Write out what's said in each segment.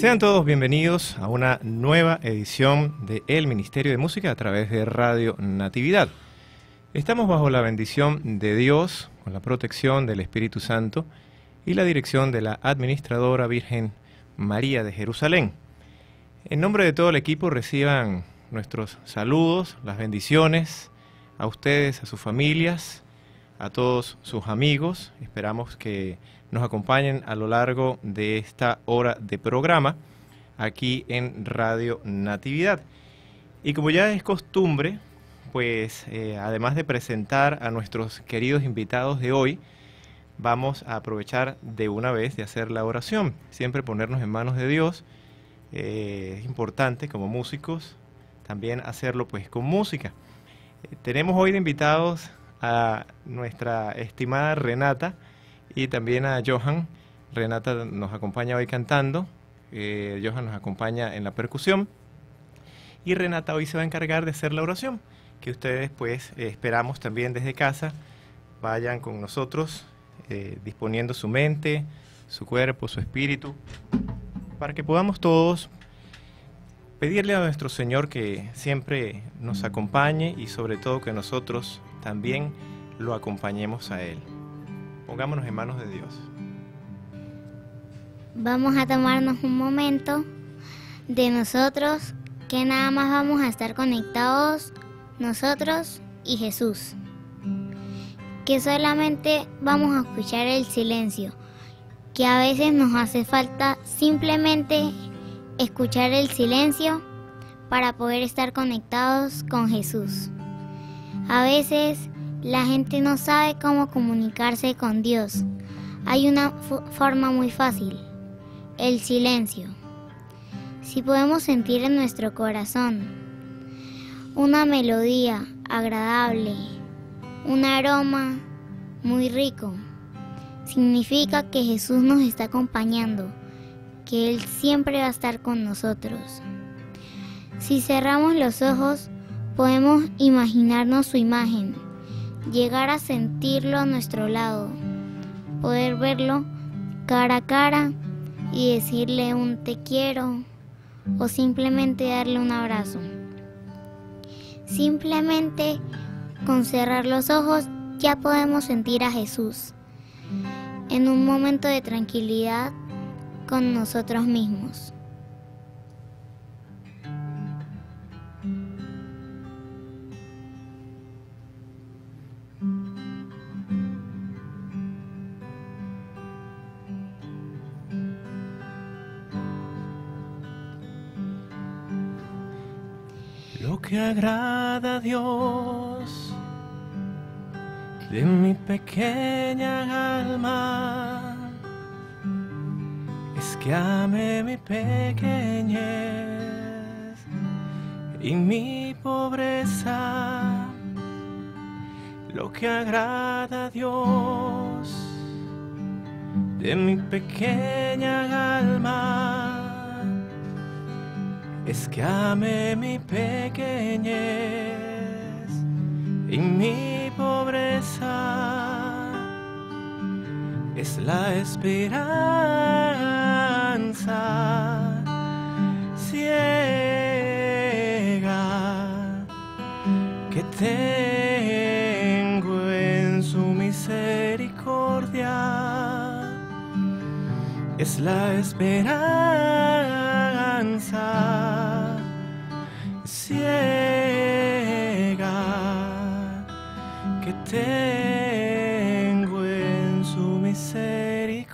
Sean todos bienvenidos a una nueva edición de El Ministerio de Música a través de Radio Natividad. Estamos bajo la bendición de Dios, con la protección del Espíritu Santo y la dirección de la administradora Virgen María de Jerusalén. En nombre de todo el equipo reciban nuestros saludos, las bendiciones a ustedes, a sus familias, a todos sus amigos. Esperamos que nos acompañen a lo largo de esta hora de programa aquí en Radio Natividad. Y como ya es costumbre, pues además de presentar a nuestros queridos invitados de hoy, vamos a aprovechar de una vez de hacer la oración. Siempre ponernos en manos de Dios es importante como músicos, también hacerlo pues con música. Tenemos hoy de invitados a nuestra estimada Renata y también a Johan. Renata nos acompaña hoy cantando, Johan nos acompaña en la percusión y Renata hoy se va a encargar de hacer la oración, que ustedes pues esperamos también desde casa vayan con nosotros disponiendo su mente, su cuerpo, su espíritu, para que podamos todos pedirle a nuestro Señor que siempre nos acompañe y sobre todo que nosotros también lo acompañemos a Él. Pongámonos en manos de Dios. Vamos a tomarnos un momento de nosotros, que nada más vamos a estar conectados nosotros y Jesús. Que solamente vamos a escuchar el silencio, que a veces nos hace falta simplemente escuchar el silencio para poder estar conectados con Jesús. A veces la gente no sabe cómo comunicarse con Dios. Hay una forma muy fácil, el silencio. Si podemos sentir en nuestro corazón una melodía agradable, un aroma muy rico, significa que Jesús nos está acompañando, que Él siempre va a estar con nosotros. Si cerramos los ojos, podemos imaginarnos su imagen, llegar a sentirlo a nuestro lado, poder verlo cara a cara y decirle un te quiero o simplemente darle un abrazo. Simplemente con cerrar los ojos ya podemos sentir a Jesús en un momento de tranquilidad con nosotros mismos. Que agrada a Dios de mi pequeña alma es que ame mi pequeñez y mi pobreza. Lo que agrada a Dios de mi pequeña alma es que ame mi pequeñez y mi pobreza. Es la esperanza ciega que tengo en su misericordia. Es la esperanza ciega que tengo en su misericordia.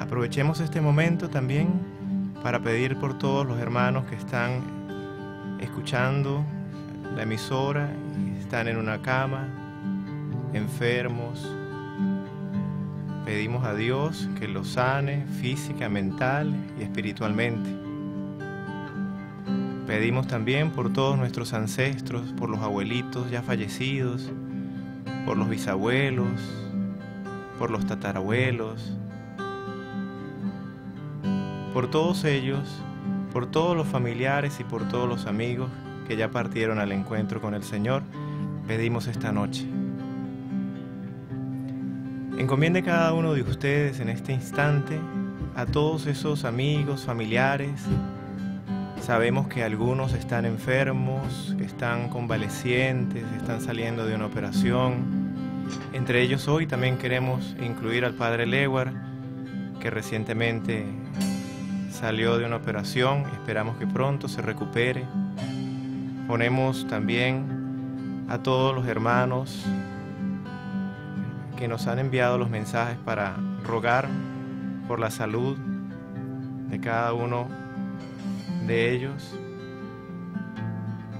Aprovechemos este momento también para pedir por todos los hermanos que están escuchando la emisora, están en una cama, enfermos. Pedimos a Dios que los sane física, mental y espiritualmente. Pedimos también por todos nuestros ancestros, por los abuelitos ya fallecidos, por los bisabuelos, por los tatarabuelos, por todos ellos, por todos los familiares y por todos los amigos que ya partieron al encuentro con el Señor. Pedimos esta noche. Encomiende cada uno de ustedes en este instante a todos esos amigos, familiares. Sabemos que algunos están enfermos, que están convalecientes, están saliendo de una operación. Entre ellos hoy también queremos incluir al Padre Leguar, que recientemente salió de una operación. Esperamos que pronto se recupere. Ponemos también a todos los hermanos que nos han enviado los mensajes para rogar por la salud de cada uno de ellos.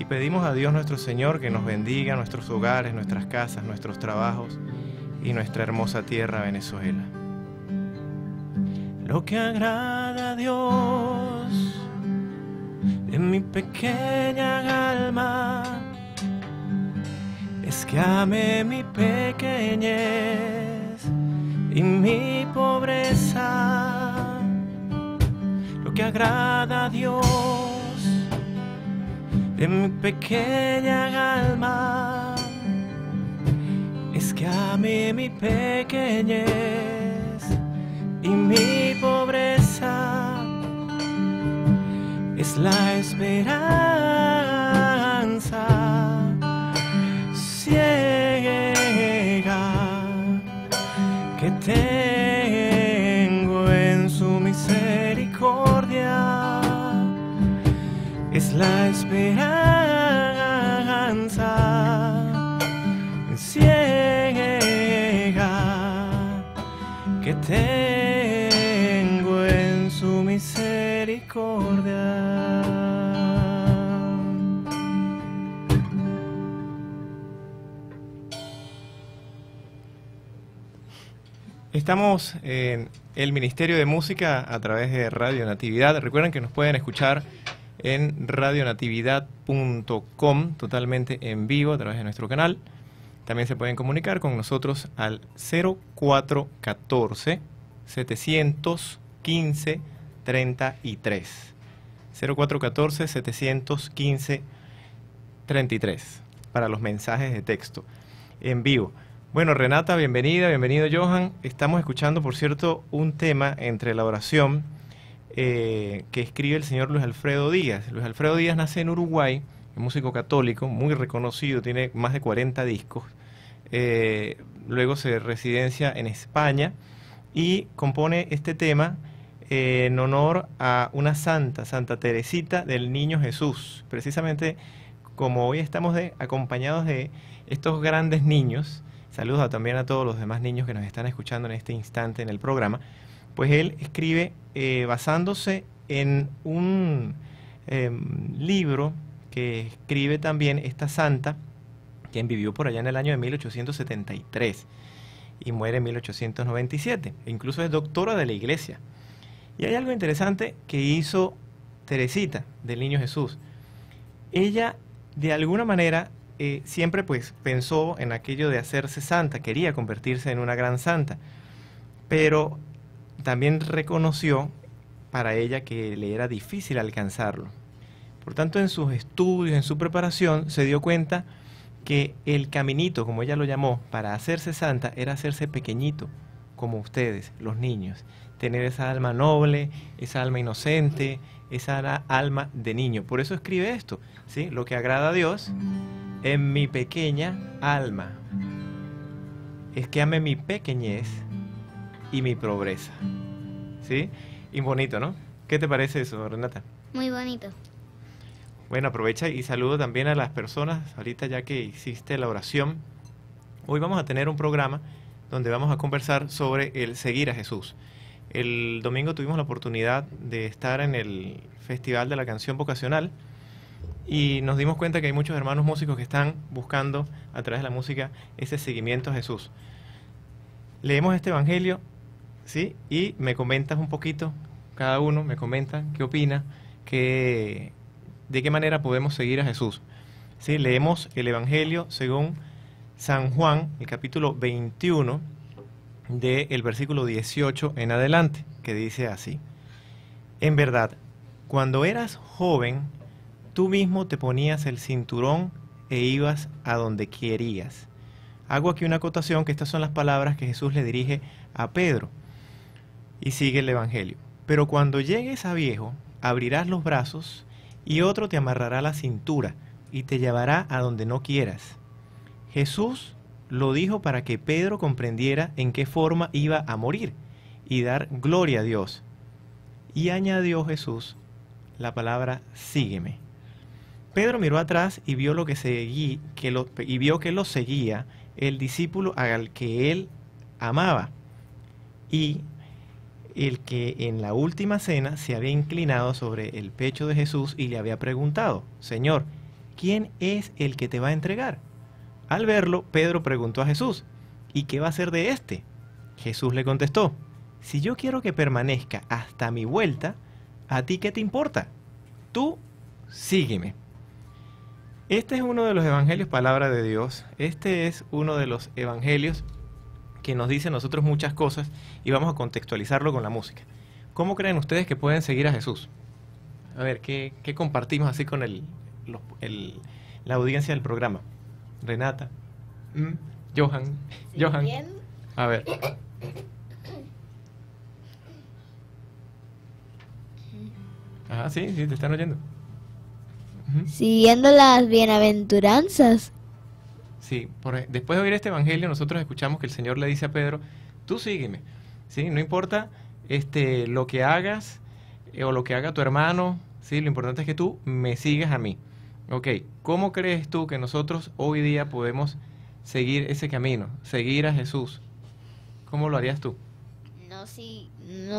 Y pedimos a Dios nuestro Señor que nos bendiga nuestros hogares, nuestras casas, nuestros trabajos y nuestra hermosa tierra Venezuela. Lo que agrada a Dios en mi pequeña alma es que ame mi pequeñez y mi pobreza. Lo que agrada a Dios de mi pequeña alma es que ame mi pequeñez y mi pobreza. Es la esperanza ciega que tengo en su misericordia, es la esperanza ciega que tengo en su misericordia. Estamos en el Ministerio de Música a través de Radio Natividad. Recuerden que nos pueden escuchar en radionatividad.com, totalmente en vivo a través de nuestro canal. También se pueden comunicar con nosotros al 0414-715-33. 0414-715-33 para los mensajes de texto en vivo. Bueno, Renata, bienvenida, bienvenido Johan. Estamos escuchando, por cierto, un tema entre la oración que escribe el señor Luis Alfredo Díaz. Luis Alfredo Díaz nace en Uruguay, es músico católico, muy reconocido, tiene más de 40 discos. Luego se residencia en España y compone este tema en honor a una santa, Santa Teresita del Niño Jesús. Precisamente como hoy estamos acompañados de estos grandes niños. Saludos también a todos los demás niños que nos están escuchando en este instante en el programa. Pues él escribe basándose en un libro que escribe también esta santa, quien vivió por allá en el año de 1873 y muere en 1897. E incluso es doctora de la iglesia. Y hay algo interesante que hizo Teresita del Niño Jesús. Ella, de alguna manera, siempre pues pensó en aquello de hacerse santa, quería convertirse en una gran santa, pero también reconoció para ella que le era difícil alcanzarlo. Por tanto, en sus estudios, en su preparación, se dio cuenta que el caminito, como ella lo llamó, para hacerse santa era hacerse pequeñito, como ustedes, los niños, tener esa alma noble, esa alma inocente, esa alma de niño. Por eso escribe esto, ¿sí? Lo que agrada a Dios en mi pequeña alma es que ame mi pequeñez y mi pobreza. ¿Sí? Y bonito, ¿no? ¿Qué te parece eso, Renata? Muy bonito. Bueno, aprovecha y saludo también a las personas. Ahorita ya que hiciste la oración, hoy vamos a tener un programa donde vamos a conversar sobre el seguir a Jesús. El domingo tuvimos la oportunidad de estar en el Festival de la Canción Vocacional y nos dimos cuenta que hay muchos hermanos músicos que están buscando a través de la música ese seguimiento a Jesús. Leemos este evangelio, ¿sí? Y me comentas un poquito, cada uno me comenta qué opina, de qué manera podemos seguir a Jesús. ¿Sí? Leemos el evangelio según San Juan, el capítulo 21, del versículo 18 en adelante, que dice así: En verdad, cuando eras joven, tú mismo te ponías el cinturón e ibas a donde querías. Hago aquí una acotación, que estas son las palabras que Jesús le dirige a Pedro. Y sigue el Evangelio. Pero cuando llegues a viejo, abrirás los brazos y otro te amarrará la cintura y te llevará a donde no quieras. Jesús lo dijo para que Pedro comprendiera en qué forma iba a morir y dar gloria a Dios. Y añadió Jesús la palabra sígueme. Pedro miró atrás y vio que lo seguía el discípulo al que él amaba y el que en la última cena se había inclinado sobre el pecho de Jesús y le había preguntado, Señor, ¿quién es el que te va a entregar? Al verlo, Pedro preguntó a Jesús, ¿y qué va a hacer de este? Jesús le contestó, si yo quiero que permanezca hasta mi vuelta, ¿a ti qué te importa? Tú sígueme. Este es uno de los evangelios, palabra de Dios. Este es uno de los evangelios que nos dice a nosotros muchas cosas y vamos a contextualizarlo con la música. ¿Cómo creen ustedes que pueden seguir a Jesús? A ver, ¿qué compartimos así con la audiencia del programa? Renata, Johan. Bien. A ver. Ajá, sí, te están oyendo. Siguiendo las bienaventuranzas. Sí, después de oír este evangelio nosotros escuchamos que el Señor le dice a Pedro, tú sígueme, ¿sí? No importa lo que hagas o lo que haga tu hermano, ¿sí? Lo importante es que tú me sigas a mí. Ok, ¿cómo crees tú que nosotros hoy día podemos seguir ese camino, seguir a Jesús? ¿Cómo lo harías tú? No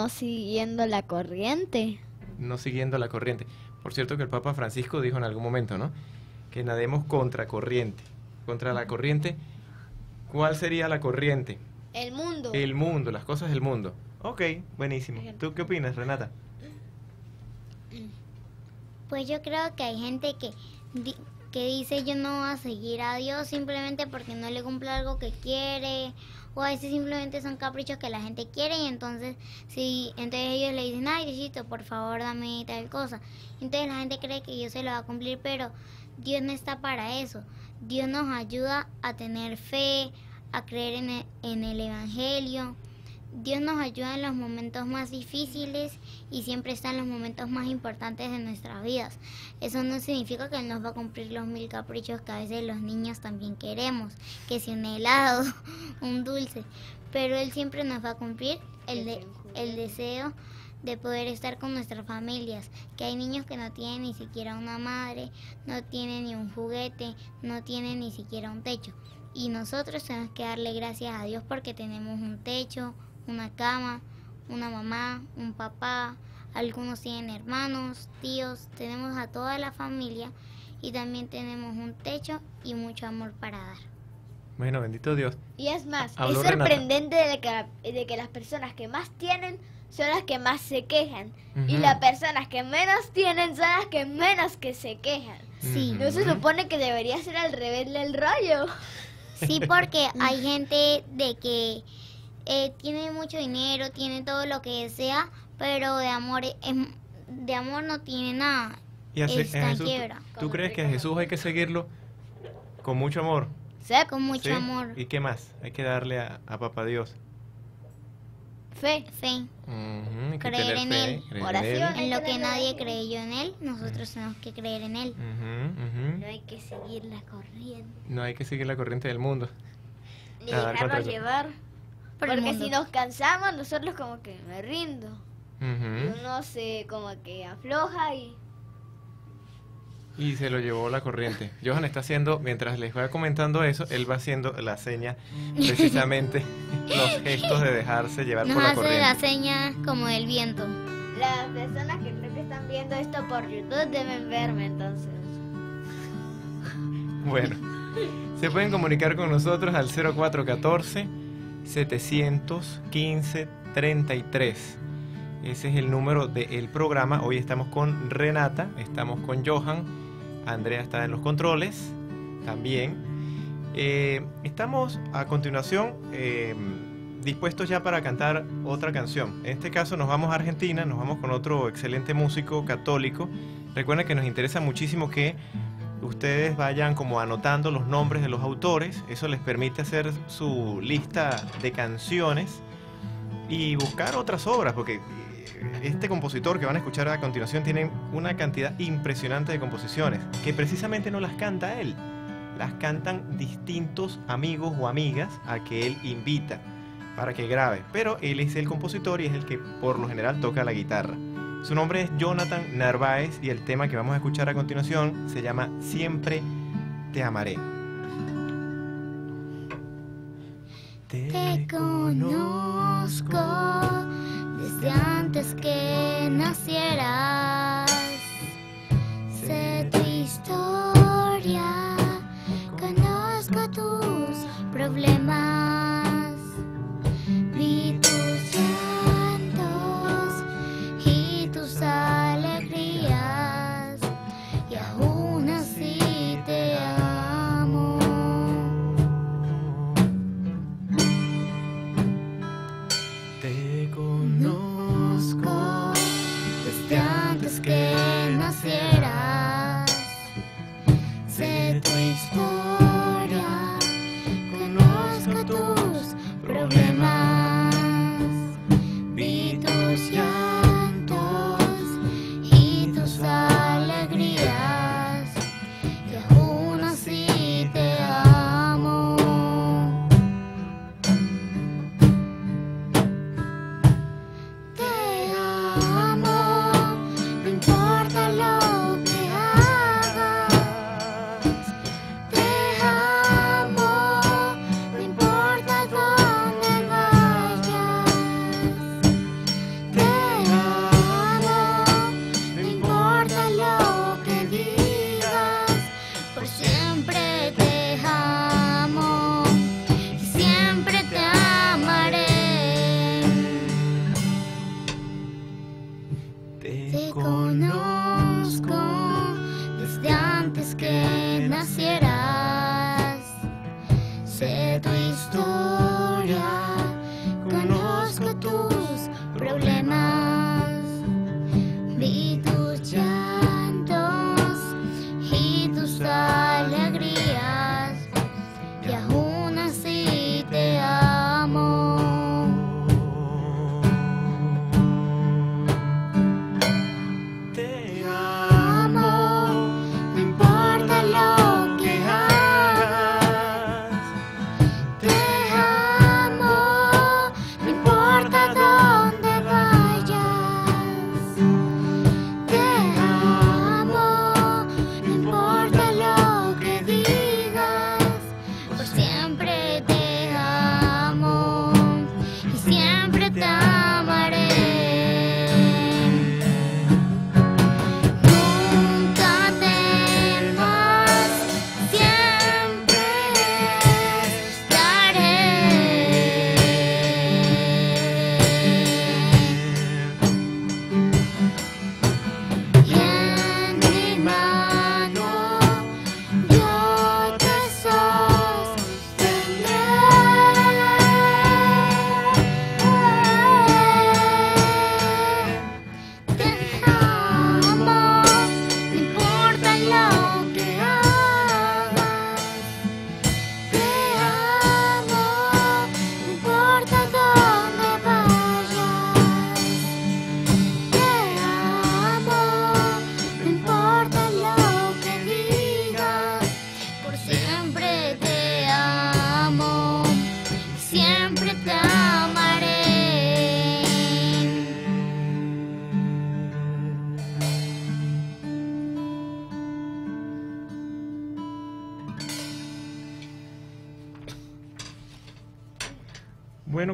siguiendo la corriente. No siguiendo la corriente. Por cierto que el Papa Francisco dijo en algún momento, ¿no?, que nademos contra la corriente. ¿Cuál sería la corriente? El mundo. El mundo, las cosas del mundo. Ok, buenísimo. ¿Tú qué opinas, Renata? Pues yo creo que hay gente que dice yo no voy a seguir a Dios simplemente porque no le cumple algo que quiere, o a veces simplemente son caprichos que la gente quiere y entonces ellos le dicen, ay Diosito, por favor dame tal cosa. Entonces la gente cree que Dios se lo va a cumplir, pero Dios no está para eso. Dios nos ayuda a tener fe, a creer en el Evangelio. Dios nos ayuda en los momentos más difíciles y siempre está en los momentos más importantes de nuestras vidas. Eso no significa que Él nos va a cumplir los 1000 caprichos que a veces los niños también queremos, que si un helado, un dulce, pero Él siempre nos va a cumplir el deseo de poder estar con nuestras familias, que hay niños que no tienen ni siquiera una madre, no tienen ni un juguete, no tienen ni siquiera un techo. Y nosotros tenemos que darle gracias a Dios porque tenemos un techo, una cama, una mamá, un papá, algunos tienen hermanos, tíos, tenemos a toda la familia y también tenemos un techo y mucho amor para dar. Bueno, bendito Dios. Y es más, es sorprendente de que las personas que más tienen son las que más se quejan. Y las personas que menos tienen son las que menos que se quejan. Sí. ¿No se supone que debería ser al revés del rollo? Sí, porque hay gente de que tiene mucho dinero, tiene todo lo que desea, pero de amor no tiene nada. Y está quiebra. ¿Tú crees que a Jesús hay que seguirlo con mucho amor? Sí, con mucho amor. ¿Y qué más? Hay que darle a Papá Dios. Fe. Creer en Él. Oración. En lo que nadie creyó en Él, nosotros tenemos que creer en Él. No hay que seguir la corriente. No hay que seguir la corriente del mundo. Ni dejarnos llevar. Porque si nos cansamos, nosotros como que me rindo. Y uno se como que afloja y se lo llevó la corriente. Johan está haciendo, mientras les voy comentando eso, él va haciendo la seña, precisamente los gestos de dejarse llevar por la corriente. Hace la seña como del viento. Las personas que creo que están viendo esto por YouTube deben verme entonces. Bueno, se pueden comunicar con nosotros al 0414-715-33. Ese es el número del programa. Hoy estamos con Renata, estamos con Johan, Andrea está en los controles también. Estamos a continuación dispuestos ya para cantar otra canción. En este caso nos vamos a Argentina, nos vamos con otro excelente músico católico. Recuerden que nos interesa muchísimo que ustedes vayan como anotando los nombres de los autores. Eso les permite hacer su lista de canciones y buscar otras obras, porque este compositor que van a escuchar a continuación tiene una cantidad impresionante de composiciones que precisamente no las canta él, las cantan distintos amigos o amigas a que él invita para que grabe, pero él es el compositor y es el que por lo general toca la guitarra. Su nombre es Jonathan Narváez y el tema que vamos a escuchar a continuación se llama Siempre te amaré. Te conozco desde antes que nacieras, sé tu historia, conozco tus problemas, vi tus llantos y tus alegrías, y aún así te amo. Te conozco desde antes que nacieras, sé tu historia,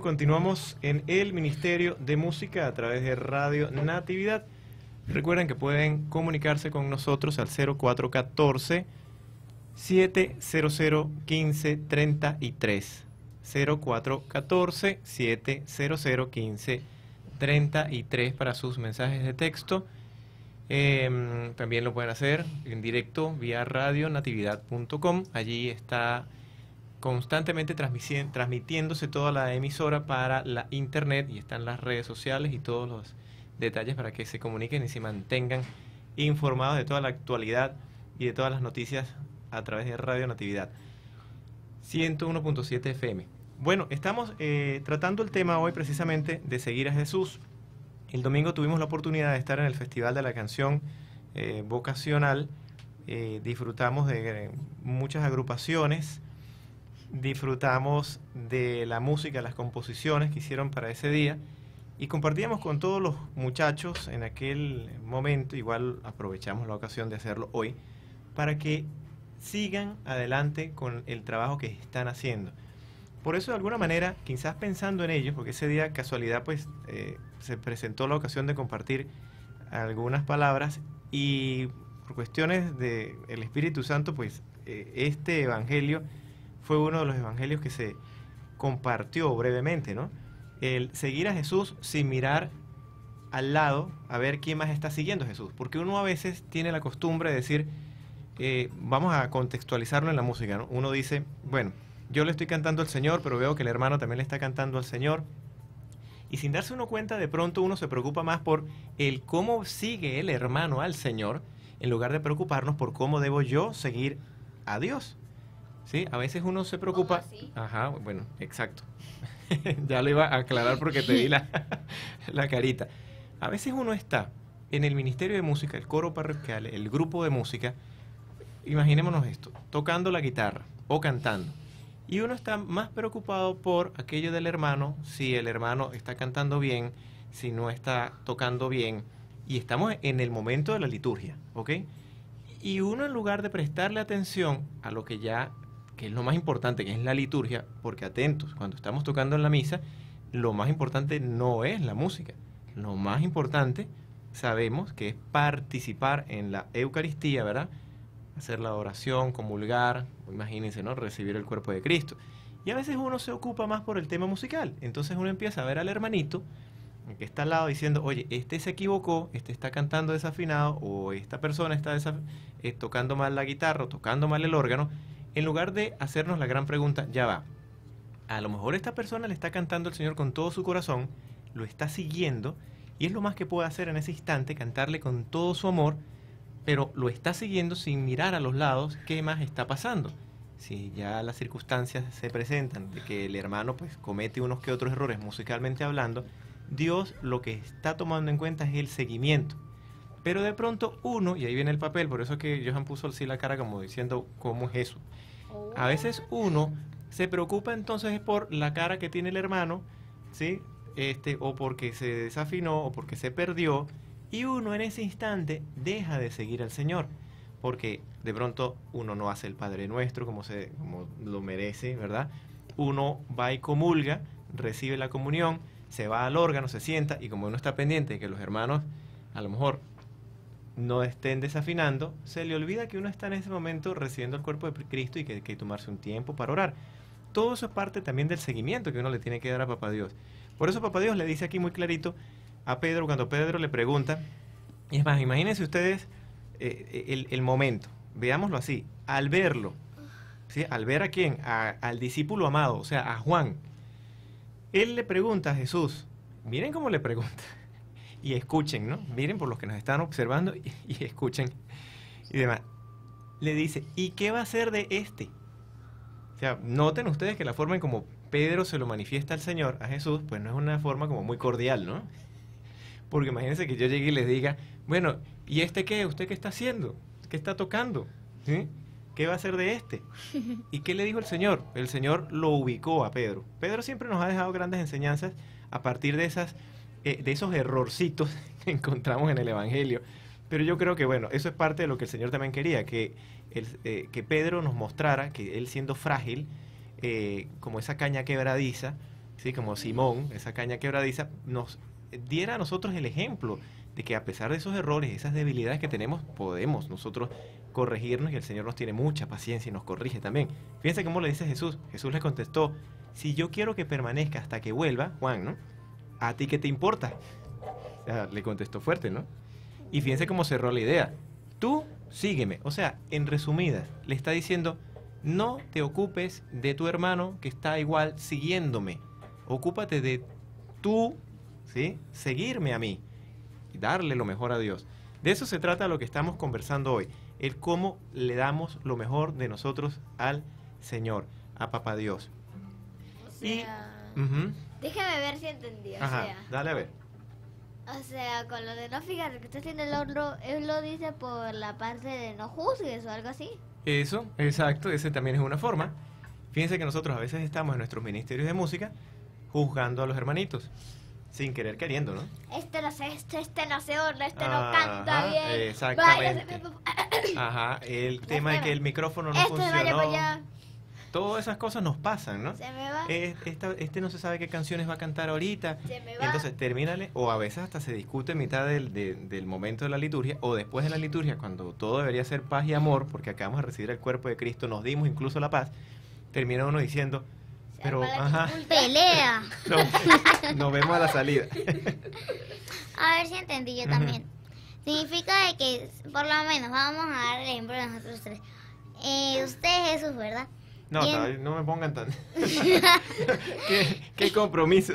continuamos en el Ministerio de Música a través de Radio Natividad. Recuerden que pueden comunicarse con nosotros al 0414-700-1533. 0414-700-1533 para sus mensajes de texto. También lo pueden hacer en directo vía radionatividad.com. Allí está constantemente transmitiéndose toda la emisora para la internet, y están las redes sociales y todos los detalles para que se comuniquen y se mantengan informados de toda la actualidad y de todas las noticias a través de Radio Natividad 101.7 FM. Bueno, estamos tratando el tema hoy precisamente de seguir a Jesús. El domingo tuvimos la oportunidad de estar en el Festival de la Canción Vocacional. Disfrutamos de muchas agrupaciones, disfrutamos de la música, las composiciones que hicieron para ese día y compartíamos con todos los muchachos en aquel momento. Igual aprovechamos la ocasión de hacerlo hoy para que sigan adelante con el trabajo que están haciendo. Por eso, de alguna manera, quizás pensando en ellos, porque ese día, casualidad, pues se presentó la ocasión de compartir algunas palabras y por cuestiones del Espíritu Santo, pues este evangelio fue uno de los evangelios que se compartió brevemente, ¿no? El seguir a Jesús sin mirar al lado a ver quién más está siguiendo a Jesús. Porque uno a veces tiene la costumbre de decir, vamos a contextualizarlo en la música, ¿no? Uno dice, bueno, yo le estoy cantando al Señor, pero veo que el hermano también le está cantando al Señor. Y sin darse uno cuenta, de pronto uno se preocupa más por el cómo sigue el hermano al Señor, en lugar de preocuparnos por cómo debo yo seguir a Dios. ¿Sí? A veces uno se preocupa... Ajá, bueno, exacto. Ya lo iba a aclarar porque te di la carita. A veces uno está en el Ministerio de Música, el coro parroquial, el grupo de música, imaginémonos esto, tocando la guitarra o cantando. Y uno está más preocupado por aquello del hermano, si el hermano está cantando bien, si no está tocando bien. Y estamos en el momento de la liturgia, ¿ok? Y uno, en lugar de prestarle atención a lo que es lo más importante, que es la liturgia, porque atentos, cuando estamos tocando en la misa, lo más importante no es la música. Lo más importante, sabemos, que es participar en la Eucaristía, ¿verdad? Hacer la oración, comulgar, imagínense, ¿no? Recibir el cuerpo de Cristo. Y a veces uno se ocupa más por el tema musical. Entonces uno empieza a ver al hermanito que está al lado diciendo, oye, este se equivocó, este está cantando desafinado, o esta persona está tocando mal la guitarra, o tocando mal el órgano, en lugar de hacernos la gran pregunta, ya va, a lo mejor esta persona le está cantando al Señor con todo su corazón, lo está siguiendo, y es lo más que puede hacer en ese instante, cantarle con todo su amor, pero lo está siguiendo sin mirar a los lados qué más está pasando. Si ya las circunstancias se presentan de que el hermano pues comete unos que otros errores musicalmente hablando, Dios lo que está tomando en cuenta es el seguimiento. Pero de pronto uno, y ahí viene el papel, por eso es que Johan puso así la cara como diciendo, ¿cómo es eso? A veces uno se preocupa entonces por la cara que tiene el hermano, ¿sí? O porque se desafinó, o porque se perdió, y uno en ese instante deja de seguir al Señor, porque de pronto uno no hace el Padre Nuestro como lo merece, ¿verdad? Uno va y comulga, recibe la comunión, se va al órgano, se sienta, y como uno está pendiente de que los hermanos a lo mejor no estén desafinando, se le olvida que uno está en ese momento recibiendo el cuerpo de Cristo y que hay que tomarse un tiempo para orar. Todo eso es parte también del seguimiento que uno le tiene que dar a Papá Dios. Por eso Papá Dios le dice aquí muy clarito a Pedro, cuando Pedro le pregunta, y es más, imagínense ustedes el momento, veámoslo así, al verlo, ¿sí? Al ver a quién, al discípulo amado, o sea, a Juan, él le pregunta a Jesús, miren cómo le pregunta, y escuchen, ¿no? Miren por los que nos están observando y escuchen, y demás. Le dice, ¿y qué va a hacer de este? O sea, noten ustedes que la forma en como Pedro se lo manifiesta al Señor, a Jesús, pues no es una forma como muy cordial, ¿no? Porque imagínense que yo llegue y les diga, bueno, ¿y este qué? ¿Usted qué está haciendo? ¿Qué está tocando? ¿Sí? ¿Qué va a hacer de este? ¿Y qué le dijo el Señor? El Señor lo ubicó a Pedro. Pedro siempre nos ha dejado grandes enseñanzas a partir de esos errorcitos que encontramos en el Evangelio. Pero yo creo que, bueno, eso es parte de lo que el Señor también quería, que Pedro nos mostrara que él, siendo frágil, como esa caña quebradiza, ¿sí? Como Simón, esa caña quebradiza, nos diera a nosotros el ejemplo de que a pesar de esos errores, esas debilidades que tenemos, podemos nosotros corregirnos, y el Señor nos tiene mucha paciencia y nos corrige también. Fíjense cómo le dice Jesús. Jesús le contestó, si yo quiero que permanezca hasta que vuelva, Juan, ¿no? ¿A ti qué te importa? O sea, le contestó fuerte, ¿no? Y fíjense cómo cerró la idea. Tú sígueme. O sea, en resumidas, le está diciendo, no te ocupes de tu hermano que está igual siguiéndome. Ocúpate de tú, ¿sí? Seguirme a mí. Darle lo mejor a Dios. De eso se trata lo que estamos conversando hoy. el cómo le damos lo mejor de nosotros al Señor, a Papá Dios. O sea, déjame ver si entendí. O sea, dale a ver. O sea, con lo de no fijarte que estás haciendo el otro, él lo dice por la parte de no juzgues o algo así. Eso, exacto, esa también es una forma. Fíjense que nosotros a veces estamos en nuestros ministerios de música juzgando a los hermanitos, sin querer queriendo, ¿no? Este no canta bien. Exactamente. Ajá, el tema de que el micrófono no funcionó. Todas esas cosas nos pasan, ¿no? Se me va. Este no se sabe qué canciones va a cantar ahorita. Se me va. Entonces, termínale, o a veces hasta se discute en mitad del momento de la liturgia, o después de la liturgia, cuando todo debería ser paz y amor, porque acabamos de recibir el cuerpo de Cristo, nos dimos incluso la paz, termina uno diciendo, pero, pelea. Nos vemos a la salida. A ver si entendí yo también. Significa de que, por lo menos, vamos a dar el ejemplo de nosotros tres. Usted es Jesús, ¿verdad? No, no me pongan tan... ¿Qué compromiso?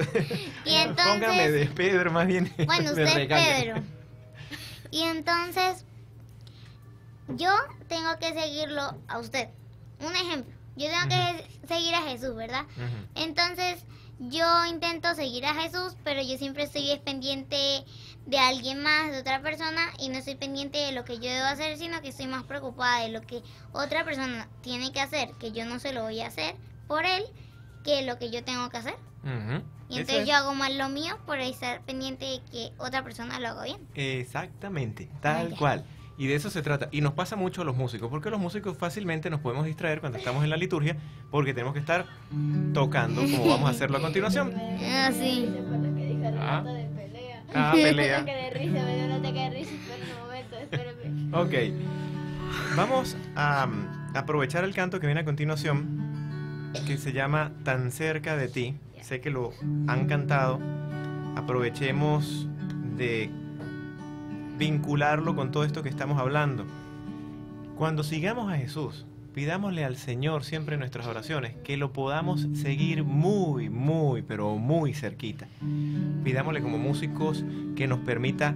Y entonces, póngame de Pedro, más bien. Bueno, usted es Pedro. Y entonces, yo tengo que seguirlo a usted. Un ejemplo, yo tengo que seguir a Jesús, ¿verdad? Entonces, yo intento seguir a Jesús, pero yo siempre estoy pendiente de alguien más, de otra persona, y no estoy pendiente de lo que yo debo hacer, sino que estoy más preocupada de lo que otra persona tiene que hacer, que yo no se lo voy a hacer por él, que lo que yo tengo que hacer. Y entonces yo hago mal lo mío por estar pendiente de que otra persona lo haga bien. Exactamente, tal cual. Y de eso se trata. Y nos pasa mucho a los músicos, porque los músicos fácilmente nos podemos distraer cuando estamos en la liturgia, porque tenemos que estar tocando, como vamos a hacerlo a continuación. Así. Pelea. Ok. Vamos a aprovechar el canto que viene a continuación, que se llama Tan cerca de ti. Sé que lo han cantado. Aprovechemos de vincularlo con todo esto que estamos hablando. Cuando sigamos a Jesús, pidámosle al Señor siempre en nuestras oraciones que lo podamos seguir muy, muy, pero muy cerquita. Pidámosle como músicos que nos permita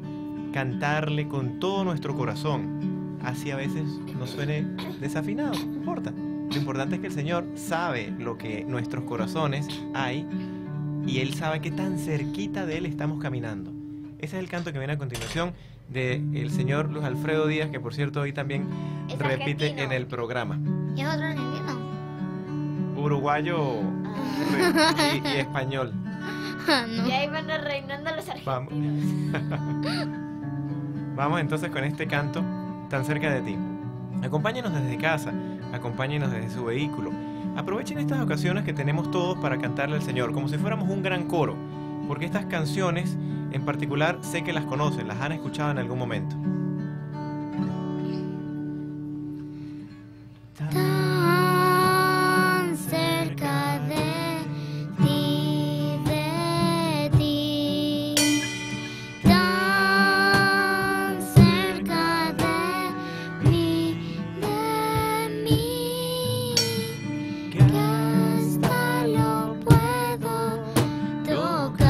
cantarle con todo nuestro corazón. Así a veces nos suene desafinado, no importa. Lo importante es que el Señor sabe lo que en nuestros corazones hay y Él sabe que tan cerquita de Él estamos caminando. Ese es el canto que viene a continuación del señor Luis Alfredo Díaz, que por cierto hoy también repite en el programa. ¿Y es otro argentino? Uruguayo y español. Y ahí van reinando los argentinos. Vamos entonces con este canto Tan cerca de ti. Acompáñenos desde casa, acompáñenos desde su vehículo. Aprovechen estas ocasiones que tenemos todos para cantarle al Señor, como si fuéramos un gran coro, porque estas canciones en particular sé que las conocen, las han escuchado en algún momento. Tan cerca de ti, tan cerca de mí, que hasta lo puedo tocar.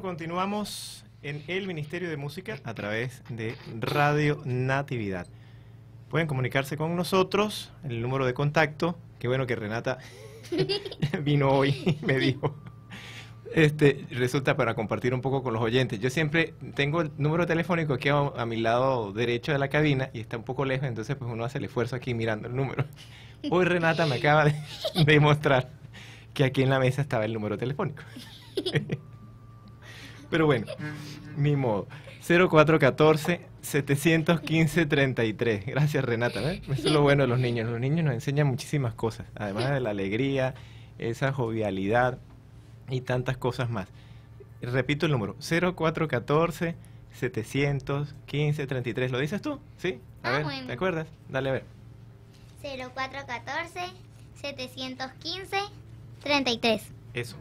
Continuamos en el Ministerio de Música a través de Radio Natividad. Pueden comunicarse con nosotros, el número de contacto. Qué bueno que Renata vino hoy y me dijo. Resulta para compartir un poco con los oyentes. Yo siempre tengo el número telefónico aquí a mi lado derecho de la cabina y está un poco lejos, entonces pues uno hace el esfuerzo aquí mirando el número. Hoy Renata me acaba de demostrar que aquí en la mesa estaba el número telefónico. Pero bueno, ni modo. 0414-715-33. Gracias, Renata. Eso es lo bueno de los niños. Los niños nos enseñan muchísimas cosas, además de la alegría, esa jovialidad y tantas cosas más. Repito el número, 0414-715-33. ¿Lo dices tú? ¿Sí? A ver, bueno. ¿Te acuerdas? Dale, a ver. 0414-715-33. Eso.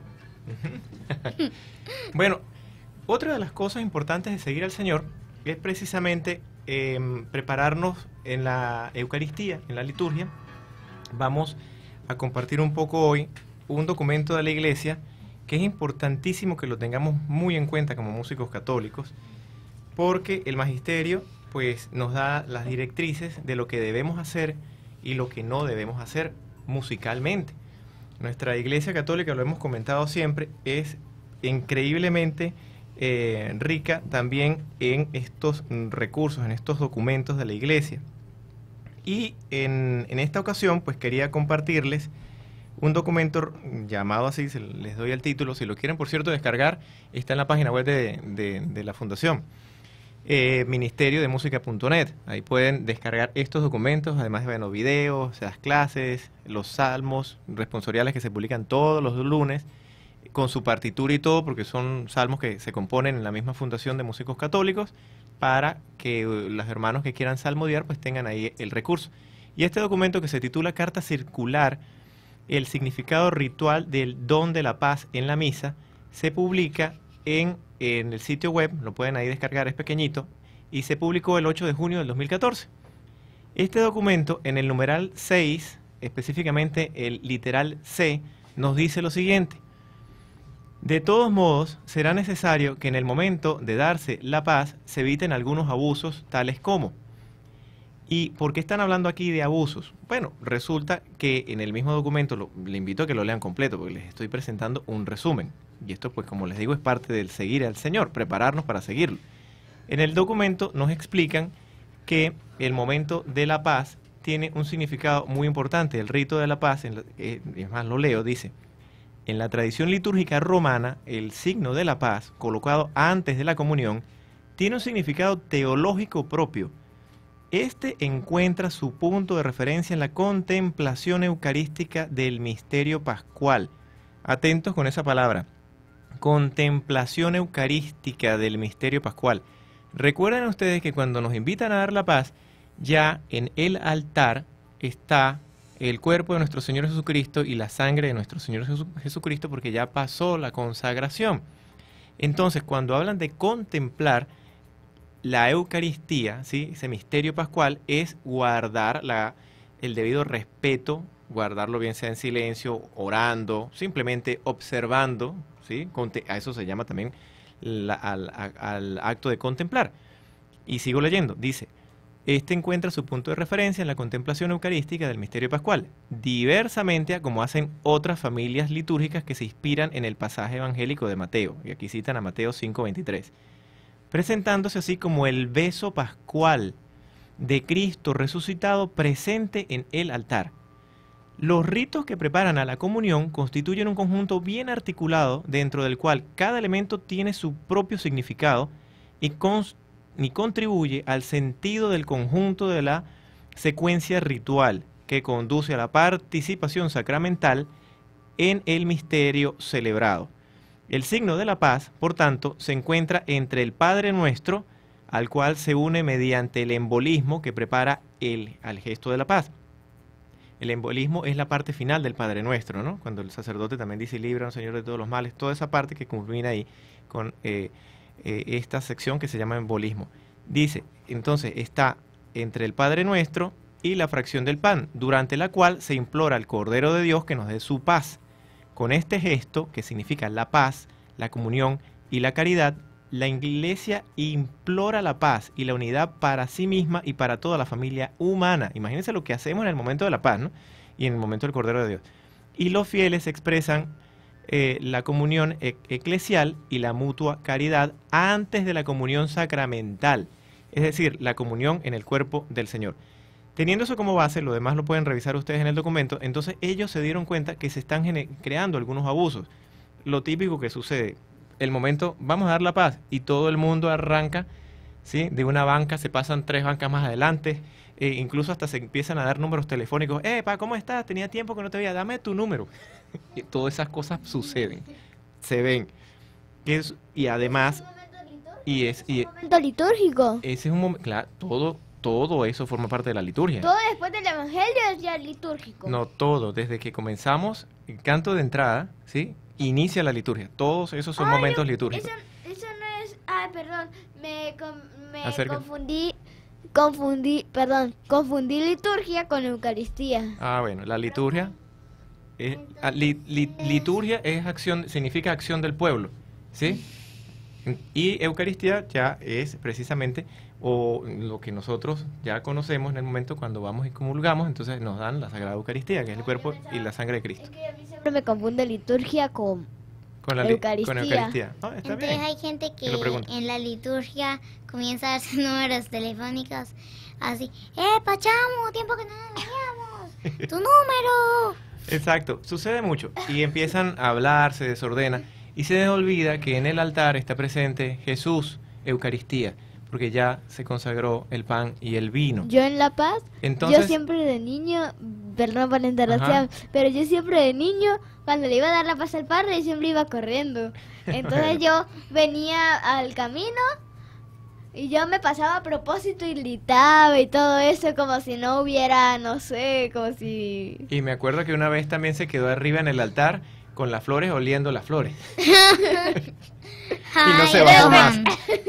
Bueno. Otra de las cosas importantes de seguir al Señor es precisamente prepararnos en la Eucaristía, en la liturgia. Vamos a compartir un poco hoy un documento de la Iglesia que es importantísimo que lo tengamos muy en cuenta como músicos católicos, porque el magisterio pues nos da las directrices de lo que debemos hacer y lo que no debemos hacer musicalmente. Nuestra Iglesia Católica, lo hemos comentado siempre, es increíblemente rica también en estos recursos, en estos documentos de la Iglesia. Y en esta ocasión pues quería compartirles un documento llamado así, les doy el título, si lo quieren por cierto descargar, está en la página web de la Fundación, ministeriodemusica.net. Ahí pueden descargar estos documentos, además de videos, las clases, los salmos responsoriales que se publican todos los lunes, con su partitura y todo, porque son salmos que se componen en la misma Fundación de Músicos Católicos, para que los hermanos que quieran salmodiar pues tengan ahí el recurso. Y este documento, que se titula Carta Circular, el significado ritual del don de la paz en la misa, se publica en el sitio web, lo pueden ahí descargar, es pequeñito, y se publicó el 8 de junio del 2014. Este documento, en el numeral 6, específicamente el literal C, nos dice lo siguiente: de todos modos, será necesario que en el momento de darse la paz se eviten algunos abusos tales como... ¿Y por qué están hablando aquí de abusos? Bueno, resulta que en el mismo documento, le invito a que lo lean completo porque les estoy presentando un resumen. Y esto pues como les digo es parte del seguir al Señor, prepararnos para seguirlo. En el documento nos explican que el momento de la paz tiene un significado muy importante. El rito de la paz, es más lo leo, dice: en la tradición litúrgica romana, el signo de la paz, colocado antes de la comunión, tiene un significado teológico propio. Este encuentra su punto de referencia en la contemplación eucarística del misterio pascual. Atentos con esa palabra, contemplación eucarística del misterio pascual. Recuerden ustedes que cuando nos invitan a dar la paz, ya en el altar está el cuerpo de nuestro Señor Jesucristo y la sangre de nuestro Señor Jesucristo, porque ya pasó la consagración. Entonces, cuando hablan de contemplar la Eucaristía, ¿sí?, ese misterio pascual, es guardar el debido respeto, guardarlo bien sea en silencio, orando, simplemente observando, ¿sí? A eso se llama también al acto de contemplar. Y sigo leyendo, dice: este encuentra su punto de referencia en la contemplación eucarística del misterio pascual, diversamente a como hacen otras familias litúrgicas que se inspiran en el pasaje evangélico de Mateo, y aquí citan a Mateo 5:23, presentándose así como el beso pascual de Cristo resucitado presente en el altar. Los ritos que preparan a la comunión constituyen un conjunto bien articulado dentro del cual cada elemento tiene su propio significado y contribuye al sentido del conjunto de la secuencia ritual que conduce a la participación sacramental en el misterio celebrado. El signo de la paz, por tanto, se encuentra entre el Padre Nuestro, al cual se une mediante el embolismo que prepara al gesto de la paz. El embolismo es la parte final del Padre Nuestro, ¿no? Cuando el sacerdote también dice: líbranos, Señor, de todos los males, toda esa parte que culmina ahí con esta sección que se llama embolismo. Dice, entonces, está entre el Padre Nuestro y la fracción del pan, durante la cual se implora al Cordero de Dios que nos dé su paz. Con este gesto, que significa la paz, la comunión y la caridad, la Iglesia implora la paz y la unidad para sí misma y para toda la familia humana. Imagínense lo que hacemos en el momento de la paz, ¿no?, y en el momento del Cordero de Dios. Y los fieles expresan la comunión eclesial y la mutua caridad antes de la comunión sacramental, es decir, la comunión en el cuerpo del Señor. Teniendo eso como base, lo demás lo pueden revisar ustedes en el documento. Entonces ellos se dieron cuenta que se están creando algunos abusos. Lo típico que sucede, el momento, vamos a dar la paz, y todo el mundo arranca, ¿sí?, de una banca, se pasan tres bancas más adelante, incluso hasta se empiezan a dar números telefónicos. Pa, ¿cómo estás? Tenía tiempo que no te veía, dame tu número. Y todas esas cosas suceden, se ven. Y además... ¿Es un momento litúrgico? Ese es un momento, claro, todo eso forma parte de la liturgia. Todo después del evangelio es ya litúrgico. No, todo, desde que comenzamos el canto de entrada, ¿sí?, inicia la liturgia. Todos esos son momentos litúrgicos. Eso no es... perdón, confundí liturgia con eucaristía. Bueno, la liturgia... liturgia es acción, significa acción del pueblo, ¿sí? Y Eucaristía ya es precisamente lo que nosotros ya conocemos en el momento cuando vamos y comulgamos. Entonces nos dan la Sagrada Eucaristía, que es el cuerpo y la sangre de Cristo. Es que a mí siempre me confunde liturgia con Eucaristía. No, está bien. Entonces hay gente que en la liturgia comienza a darse números telefónicos así: pachamo, tiempo que no nos veíamos, tu número. Exacto, sucede mucho, y empiezan a hablar, se desordena, y se les olvida que en el altar está presente Jesús, Eucaristía, porque ya se consagró el pan y el vino. Yo en la paz, entonces, yo siempre de niño, perdón por la interrupción, pero yo siempre de niño, cuando le iba a dar la paz al padre, siempre iba corriendo. Entonces yo venía al camino, y yo me pasaba a propósito y gritaba y todo eso, como si no hubiera, no sé, como si... Y me acuerdo que una vez también se quedó arriba en el altar con las flores, oliendo las flores. Y no se bajó más.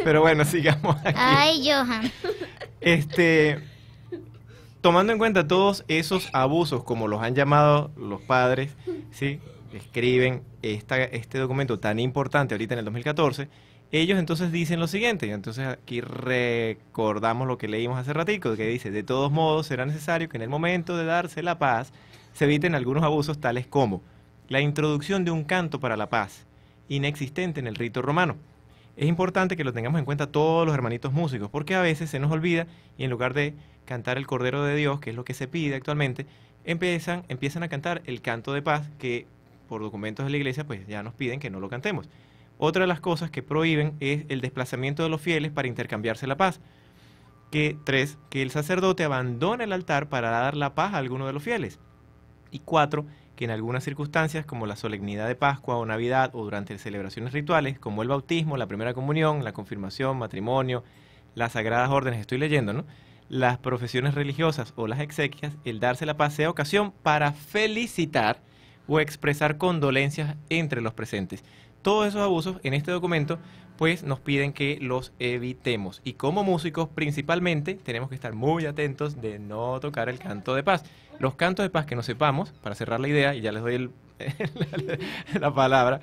Pero bueno, sigamos aquí. Ay, Johan. Tomando en cuenta todos esos abusos, como los han llamado los padres, ¿sí?, escriben este documento tan importante ahorita en el 2014... Ellos entonces dicen lo siguiente, y entonces aquí recordamos lo que leímos hace ratito, que dice: de todos modos será necesario que en el momento de darse la paz se eviten algunos abusos tales como la introducción de un canto para la paz, inexistente en el rito romano. Es importante que lo tengamos en cuenta todos los hermanitos músicos, porque a veces se nos olvida y en lugar de cantar el Cordero de Dios, que es lo que se pide actualmente, empiezan a cantar el canto de paz, que por documentos de la Iglesia pues ya nos piden que no lo cantemos. Otra de las cosas que prohíben es el desplazamiento de los fieles para intercambiarse la paz. Tres, que el sacerdote abandone el altar para dar la paz a alguno de los fieles. Y cuatro, que en algunas circunstancias, como la solemnidad de Pascua o Navidad, o durante celebraciones rituales, como el bautismo, la primera comunión, la confirmación, matrimonio, las sagradas órdenes, estoy leyendo, ¿no?, las profesiones religiosas o las exequias, el darse la paz sea ocasión para felicitar o expresar condolencias entre los presentes. Todos esos abusos en este documento pues nos piden que los evitemos, y como músicos principalmente tenemos que estar muy atentos de no tocar el canto de paz. Los cantos de paz que no sepamos, para cerrar la idea, y ya les doy la palabra,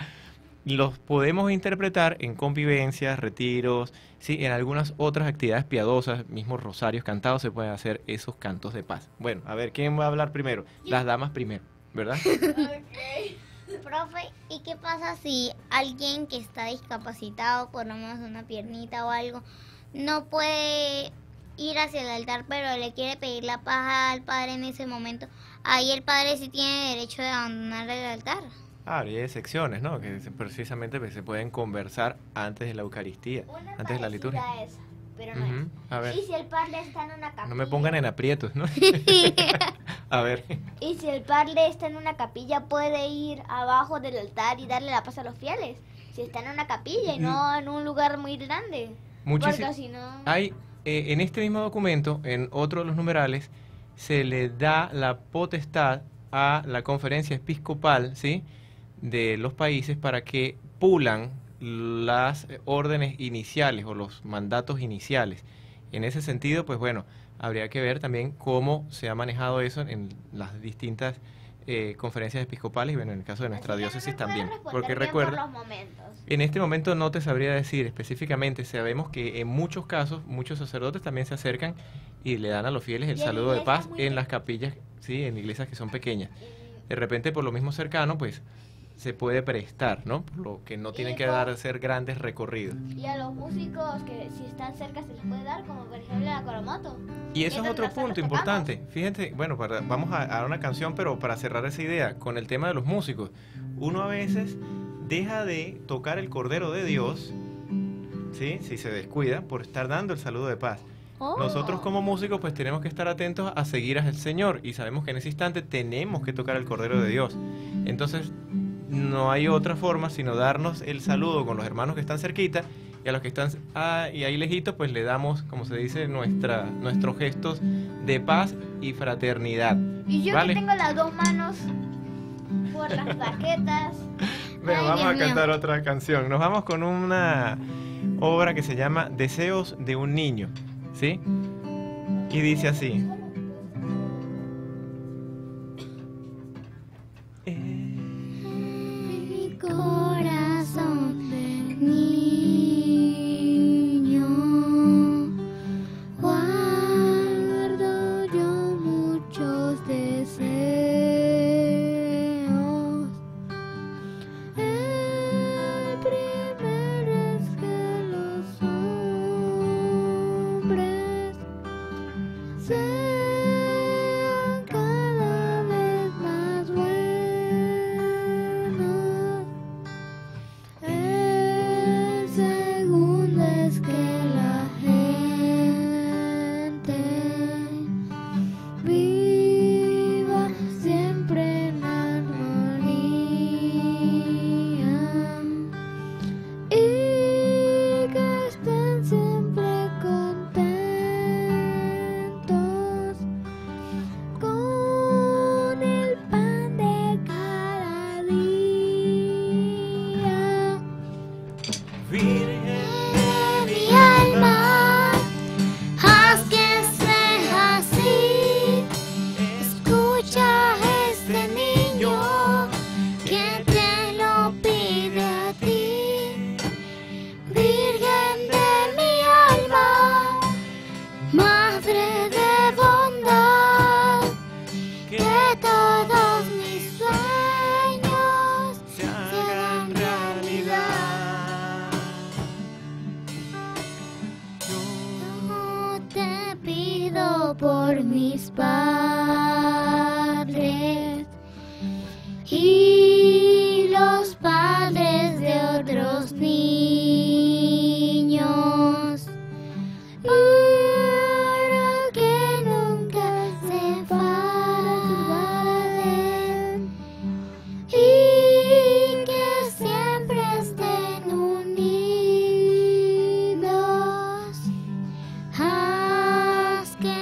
los podemos interpretar en convivencias, retiros, ¿sí?, en algunas otras actividades piadosas, mismos rosarios cantados, se pueden hacer esos cantos de paz. Bueno, a ver, ¿quién va a hablar primero? Las damas primero, ¿verdad? Okay. Profe, ¿y qué pasa si alguien que está discapacitado, por lo menos una piernita o algo, no puede ir hacia el altar, pero le quiere pedir la paz al padre en ese momento? Ahí el padre sí tiene derecho de abandonar el altar. Ah, y hay secciones, ¿no?, que precisamente se pueden conversar antes de la Eucaristía, una antes de la liturgia. Esa, pero no es. A ver. ¿Y si el padre está en una capilla? No me pongan en aprietos, ¿no? A ver. ¿Y si el padre está en una capilla, puede ir abajo del altar y darle la paz a los fieles? Si está en una capilla y no en un lugar muy grande. Muchísimo. Si no... Hay, en este mismo documento, en otro de los numerales, se le da la potestad a la conferencia episcopal, ¿sí?, de los países para que pulan las órdenes iniciales o los mandatos iniciales. En ese sentido, pues bueno, habría que ver también cómo se ha manejado eso en las distintas conferencias episcopales, y bueno, en el caso de nuestra diócesis también. Porque recuerda, en este momento no te sabría decir específicamente, sabemos que en muchos casos, muchos sacerdotes también se acercan y le dan a los fieles el saludo de paz en las capillas, sí, en iglesias que son pequeñas. De repente, por lo mismo cercano, pues se puede prestar, ¿no?, por lo que no tienen que hacer grandes recorridos. Y a los músicos que si están cerca se les puede dar, como por ejemplo la Coromoto. Y eso es otro punto importante. Fíjense, bueno, vamos a dar una canción, pero para cerrar esa idea, con el tema de los músicos. Uno a veces deja de tocar el Cordero de Dios, ¿sí?, si se descuida, por estar dando el saludo de paz. Nosotros como músicos pues tenemos que estar atentos a seguir al Señor, y sabemos que en ese instante tenemos que tocar el Cordero de Dios. Entonces no hay otra forma sino darnos el saludo con los hermanos que están cerquita, y a los que están ahí lejitos pues le damos, como se dice, nuestros gestos de paz y fraternidad. Y yo, ¿vale?, que tengo las dos manos por las baquetas. Bueno, vamos a cantar otra canción. Nos vamos con una obra que se llama Deseos de un niño, ¿sí? Y dice así: mi corazón de niño, guardo yo muchos deseos. El primero es que los hombres sean cada vez más buenos. El segundo es que la gente viva siempre en armonía y que estén siempre contentos con el pan de cada día. Virgen de mi alma, haz que sea así. Escucha a este niño que te lo pide a ti. Virgen de mi alma, madre de bondad, que todos mis sueños se hagan realidad. No te pido por mis padres y los padres de otros niños, para que nunca se falten y que siempre estén unidos. Haz que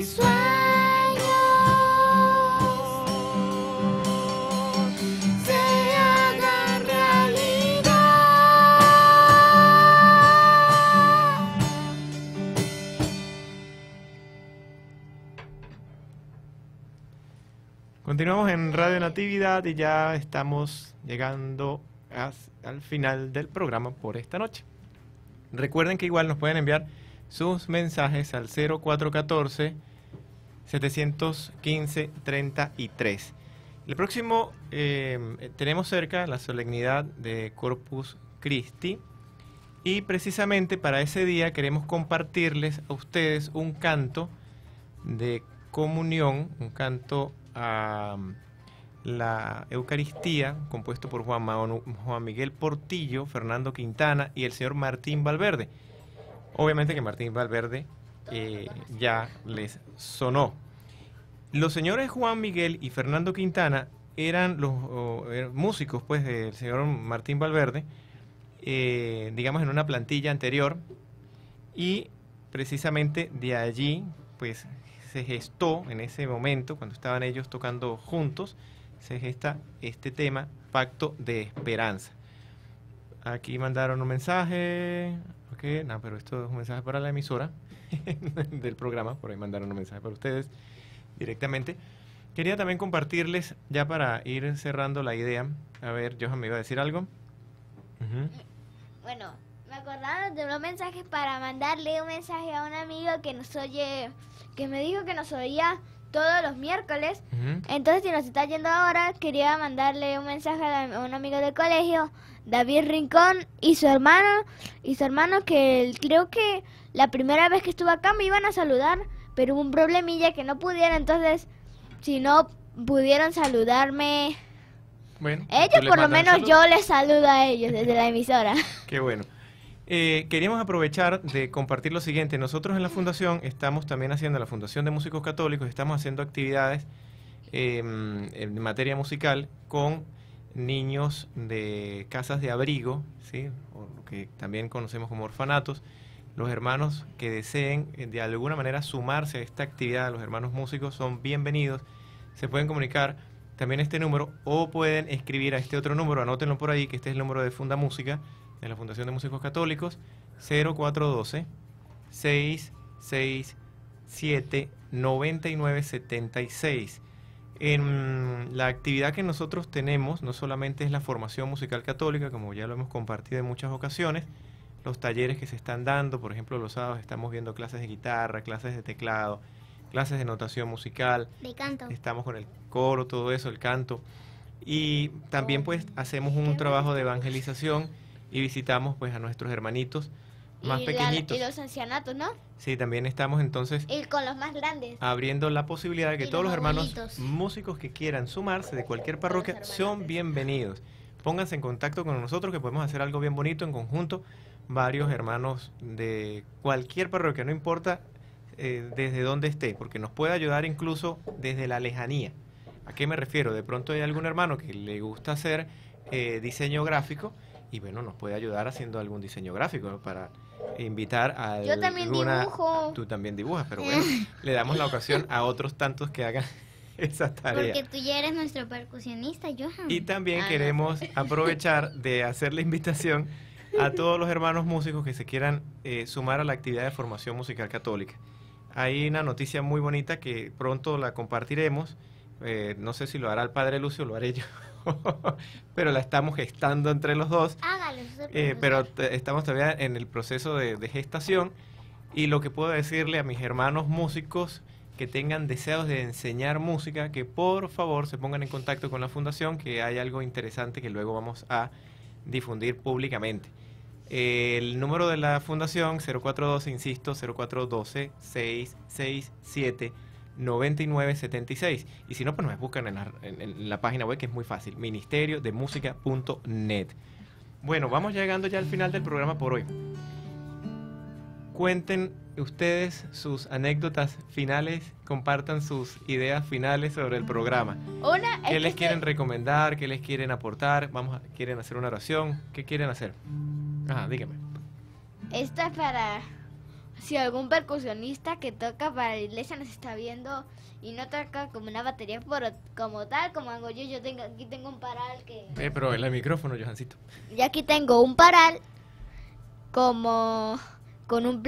mis sueños se hagan realidad. Continuamos en Radio Natividad y ya estamos llegando al final del programa por esta noche. Recuerden que igual nos pueden enviar sus mensajes al 0414-715-33. El próximo tenemos cerca la solemnidad de Corpus Christi y precisamente para ese día queremos compartirles a ustedes un canto de comunión, un canto a la Eucaristía, compuesto por Juan Miguel Portillo, Fernando Quintana y el señor Martín Valverde. Obviamente que Martín Valverde ya les sonó. Los señores Juan Miguel y Fernando Quintana eran los músicos pues del señor Martín Valverde, digamos en una plantilla anterior, y precisamente de allí pues se gestó en ese momento, cuando estaban ellos tocando juntos, se gesta este tema, Pacto de Esperanza. Aquí mandaron un mensaje. Ok, no, pero esto es un mensaje para la emisora del programa, por ahí mandaron un mensaje para ustedes directamente. Quería también compartirles, ya para ir cerrando la idea, a ver, Johan, ¿me iba a decir algo? Bueno, me acordaba de unos mensajes para mandarle un mensaje a un amigo que nos oye, que me dijo que nos oía todos los miércoles. Entonces, si nos está yendo ahora, quería mandarle un mensaje a un amigo del colegio, David Rincón, y su hermano, que creo que la primera vez que estuvo acá me iban a saludar, pero hubo un problemilla que no pudieron, entonces si no pudieron saludarme, bueno, ellos por lo menos yo les saludo a ellos desde la emisora. Qué bueno. Queríamos aprovechar de compartir lo siguiente. Nosotros en la Fundación estamos también haciendo, la Fundación de Músicos Católicos, estamos haciendo actividades en materia musical con niños de casas de abrigo, ¿sí? O lo que también conocemos como orfanatos. Los hermanos que deseen de alguna manera sumarse a esta actividad, los hermanos músicos, son bienvenidos. Se pueden comunicar también a este número o pueden escribir a este otro número, anótenlo por ahí, que este es el número de Funda Música, de la Fundación de Músicos Católicos, 0412-667-9976. En la actividad que nosotros tenemos, no solamente es la formación musical católica, como ya lo hemos compartido en muchas ocasiones, los talleres que se están dando, por ejemplo, los sábados estamos viendo clases de guitarra, clases de teclado, clases de notación musical, de canto. Estamos con el coro, todo eso, el canto, y también pues hacemos un trabajo de evangelización y visitamos pues a nuestros hermanitos más pequeñitos. Y los ancianatos, ¿no? Sí, también estamos entonces... Y con los más grandes. Abriendo la posibilidad de que todos los hermanos músicos que quieran sumarse de cualquier parroquia son bienvenidos. Pónganse en contacto con nosotros que podemos hacer algo bien bonito en conjunto. Varios hermanos de cualquier parroquia, no importa desde dónde esté, porque nos puede ayudar incluso desde la lejanía. ¿A qué me refiero? De pronto hay algún hermano que le gusta hacer diseño gráfico y bueno, nos puede ayudar haciendo algún diseño gráfico para invitar a... Yo también dibujo. Tú también dibujas, pero bueno, le damos la ocasión a otros tantos que hagan esa tarea. Porque tú ya eres nuestro percusionista, Johan. Y también queremos aprovechar de hacer la invitación a todos los hermanos músicos que se quieran sumar a la actividad de formación musical católica. Hay una noticia muy bonita que pronto la compartiremos. No sé si lo hará el padre Lucio, lo haré yo. Pero la estamos gestando entre los dos. Hágalo, pero estamos todavía en el proceso de gestación. Y lo que puedo decirle a mis hermanos músicos que tengan deseos de enseñar música, que por favor se pongan en contacto con la Fundación, que hay algo interesante que luego vamos a difundir públicamente. El número de la Fundación, 0412, insisto, 0412-667 9976. Y si no, pues nos buscan en la página web, que es muy fácil, ministeriodemusica.net. Bueno, vamos llegando ya al final del programa por hoy. Cuenten ustedes sus anécdotas finales, compartan sus ideas finales sobre el programa. ¿Qué les quieren recomendar? ¿Qué les quieren aportar? ¿Quieren hacer una oración? ¿Qué quieren hacer? Ajá, dígame. Esta es para Si algún percusionista que toca para la iglesia nos está viendo y no toca como una batería como tal, como hago yo, aquí tengo un paral que... pero el micrófono, Johancito. Yo aquí tengo un paral como con un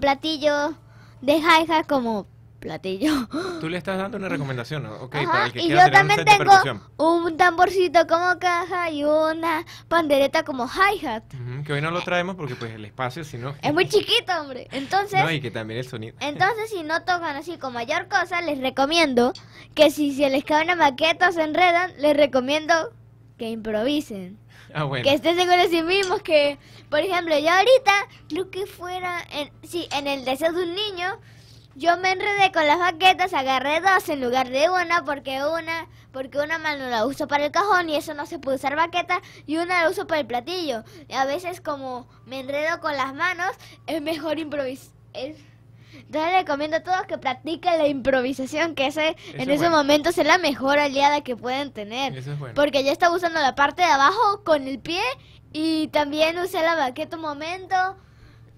platillo de hi-hat como platillo. Tú le estás dando una recomendación, ¿no? Okay, ajá, para el que quiera. Y yo también tengo un tamborcito como caja y una pandereta como hi-hat. Que hoy no lo traemos porque pues el espacio, si no... Es muy chiquito, hombre. Entonces... No, y que también el sonido. Entonces, si no tocan así con mayor cosa, les recomiendo que si se les cae una maqueta o se enredan, les recomiendo que improvisen. Ah, bueno. Que estén seguros de sí mismos, que... Por ejemplo, yo ahorita creo que fuera... en el deseo de un niño... Yo me enredé con las baquetas, agarré dos en lugar de una, porque una mano la uso para el cajón y eso no se puede usar baqueta, y una la uso para el platillo. Y a veces como me enredo con las manos, es mejor improvisar. Entonces les recomiendo a todos que practiquen la improvisación, que en ese momento es la mejor aliada que pueden tener. Eso es bueno. Porque yo estaba usando la parte de abajo con el pie y también usé la baqueta un momento.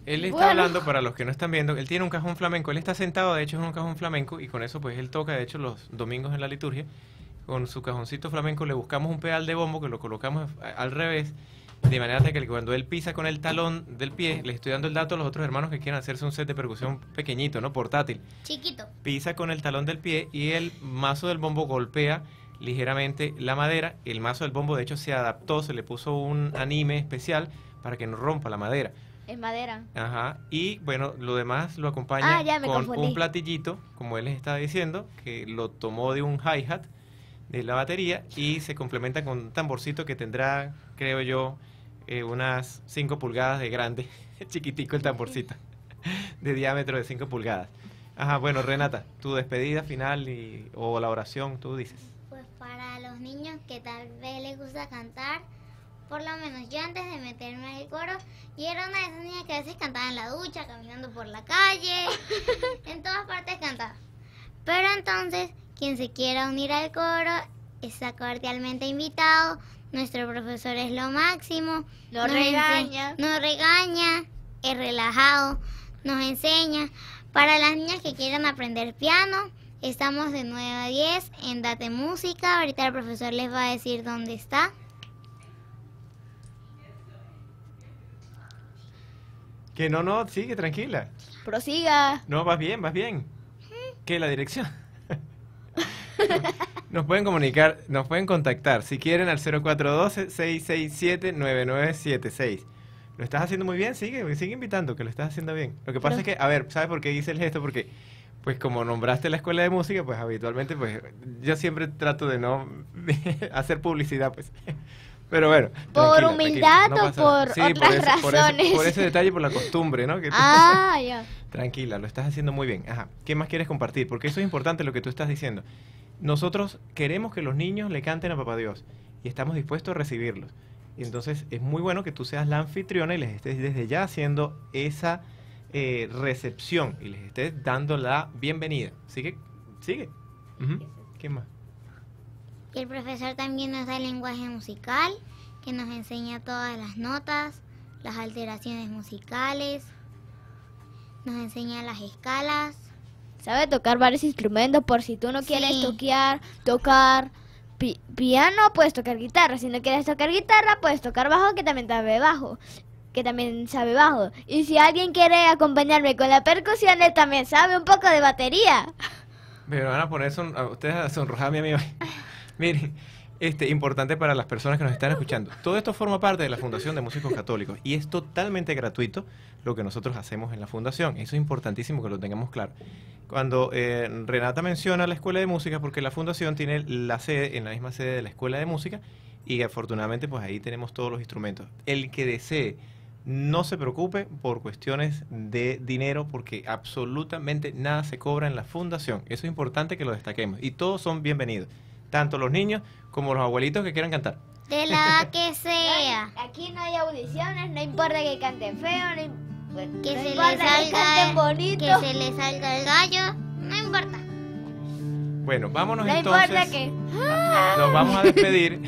Él está hablando, para los que no están viendo, él tiene un cajón flamenco, él está sentado, de hecho es un cajón flamenco, y con eso pues él toca, de hecho, los domingos en la liturgia, con su cajoncito flamenco le buscamos un pedal de bombo que lo colocamos al revés, de manera que cuando él pisa con el talón del pie, le estoy dando el dato a los otros hermanos que quieran hacerse un set de percusión pequeñito, ¿no? Portátil. Chiquito. Pisa con el talón del pie y el mazo del bombo golpea ligeramente la madera, el mazo del bombo de hecho se adaptó, se le puso un anime especial para que no rompa la madera. Es madera. Ajá. Y bueno, lo demás lo acompaña con un platillito, como él les estaba diciendo, que lo tomó de un hi-hat de la batería y se complementa con un tamborcito que tendrá, creo yo, unas 5 pulgadas de grande. Chiquitico el tamborcito. De diámetro de 5 pulgadas. Ajá, bueno, Renata, tu despedida final o la oración, tú dices. Pues para los niños que tal vez les gusta cantar, por lo menos yo antes de meterme al coro, yo era una de esas niñas que a veces cantaba en la ducha, caminando por la calle, en todas partes cantaba. Pero entonces, quien se quiera unir al coro está cordialmente invitado, nuestro profesor es lo máximo. No regaña, es relajado, nos enseña. Para las niñas que quieran aprender piano, estamos de 9 a 10 en Date Música, ahorita el profesor les va a decir dónde está. Que no, sigue tranquila. Prosiga. No, vas bien. ¿Qué? La dirección. Nos pueden contactar, si quieren, al 0412-667-9976. Lo estás haciendo muy bien, sigue invitando, que lo estás haciendo bien. Lo que pasa es que, a ver, ¿sabes por qué hice el gesto? Porque, pues como nombraste la Escuela de Música, pues habitualmente, pues yo siempre trato de no hacer publicidad, pues... Pero bueno, por humildad no o por otras razones. Por ese detalle, por la costumbre, ¿no? Que ya. Tranquila, lo estás haciendo muy bien. Ajá. ¿Qué más quieres compartir? Porque eso es importante lo que tú estás diciendo. Nosotros queremos que los niños le canten a Papá Dios y estamos dispuestos a recibirlos. Y entonces es muy bueno que tú seas la anfitriona y les estés desde ya haciendo esa recepción y les estés dando la bienvenida. Sigue. ¿Qué más? Y el profesor también nos da el lenguaje musical, que nos enseña todas las notas, las alteraciones musicales, nos enseña las escalas. Sabe tocar varios instrumentos por si tú no quieres tocar piano, puedes tocar guitarra. Si no quieres tocar guitarra, puedes tocar bajo, que también sabe bajo. Y si alguien quiere acompañarme con la percusión, él también sabe un poco de batería. Me van a poner a ustedes a sonrojar, mi amigo. Miren, importante para las personas que nos están escuchando. Todo esto forma parte de la Fundación de Músicos Católicos y es totalmente gratuito lo que nosotros hacemos en la Fundación. Eso es importantísimo que lo tengamos claro. Cuando Renata menciona la Escuela de Música, porque la Fundación tiene la misma sede de la Escuela de Música y afortunadamente pues ahí tenemos todos los instrumentos. El que desee, no se preocupe por cuestiones de dinero porque absolutamente nada se cobra en la Fundación. Eso es importante que lo destaquemos y todos son bienvenidos. Tanto los niños como los abuelitos que quieran cantar. De la que sea. Aquí no hay audiciones, no importa que canten feo, que se les salga el gallo, no importa. Bueno, vámonos entonces. No importa que... Nos vamos a despedir.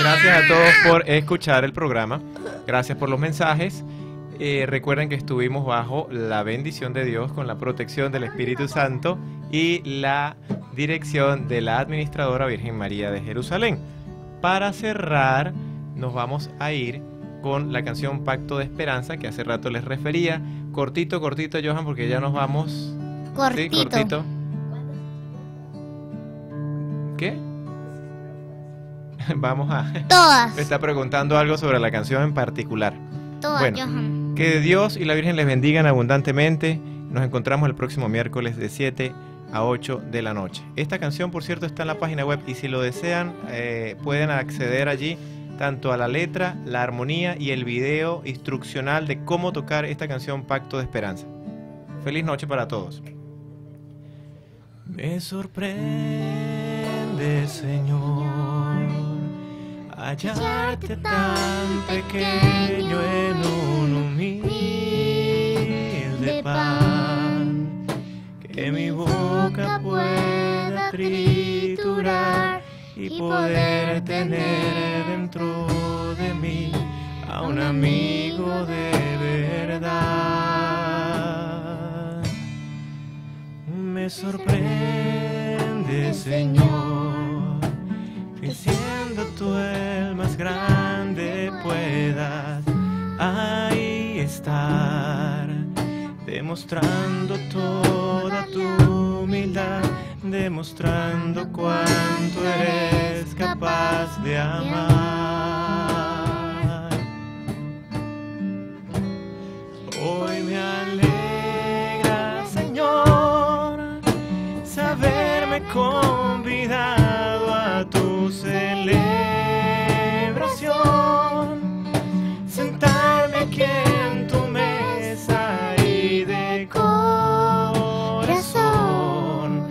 Gracias a todos por escuchar el programa. Gracias por los mensajes. Recuerden que estuvimos bajo la bendición de Dios, con la protección del Espíritu Santo y la dirección de la administradora Virgen María de Jerusalén. Para cerrar, nos vamos a ir con la canción Pacto de Esperanza, que hace rato les refería. Cortito, cortito, Johan, porque ya nos vamos. Cortito. Sí, cortito. ¿Qué? Vamos a... Todas. Me está preguntando algo sobre la canción en particular. Todas, bueno, Johan. Que Dios y la Virgen les bendigan abundantemente. Nos encontramos el próximo miércoles de 7 a 8 de la noche. Esta canción, por cierto, está en la página web y si lo desean, pueden acceder allí tanto a la letra, la armonía y el video instruccional de cómo tocar esta canción Pacto de Esperanza. Feliz noche para todos. Me sorprende, Señor, hallarte tan pequeño en un humilde pan, que mi boca pueda triturar y poder tener dentro de mí a un amigo de verdad. Me sorprende, Señor, que siendo tú el más grande puedas ahí estar, demostrando toda tu humildad, demostrando cuánto eres capaz de amar. Hoy me alegra, Señor, saberme convidado a tu celebración, sentarme aquí en tu mesa y de corazón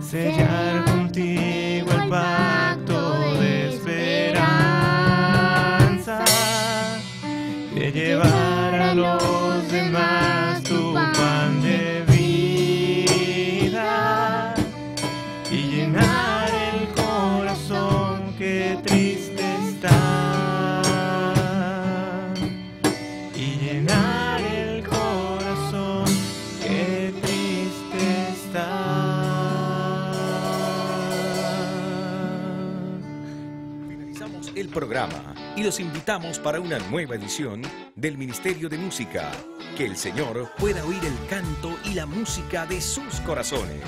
sellar contigo el pacto de esperanza, de llevar a los demás tu pan de vida y llenar el corazón que triste está, y llenar el corazón que triste está. El programa y los invitamos para una nueva edición del Ministerio de Música. Que el Señor pueda oír el canto y la música de sus corazones.